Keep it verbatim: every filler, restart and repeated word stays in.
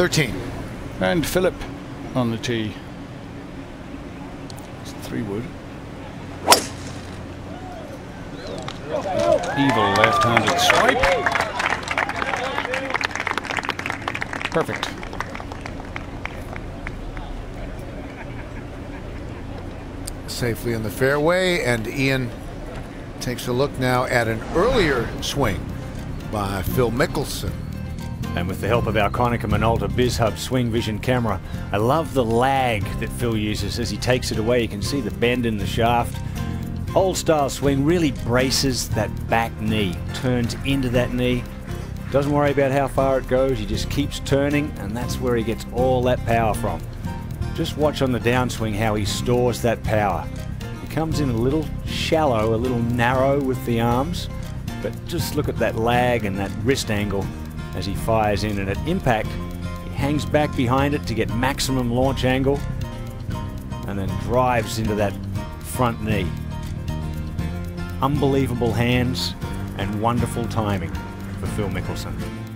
thirteen. And Philip on the tee. It's three wood. Evil left-handed swipe. Perfect. Safely in the fairway, and Ian takes a look now at an earlier swing by Phil Mickelson. And with the help of our Konica Minolta BizHub SwingVision camera, I love the lag that Phil uses as he takes it away. You can see the bend in the shaft. Old style swing really braces that back knee, turns into that knee, doesn't worry about how far it goes, he just keeps turning, and that's where he gets all that power from. Just watch on the downswing how he stores that power. He comes in a little shallow, a little narrow with the arms, but just look at that lag and that wrist angle as he fires in, and at impact, he hangs back behind it to get maximum launch angle and then drives into that front knee. Unbelievable hands and wonderful timing for Phil Mickelson.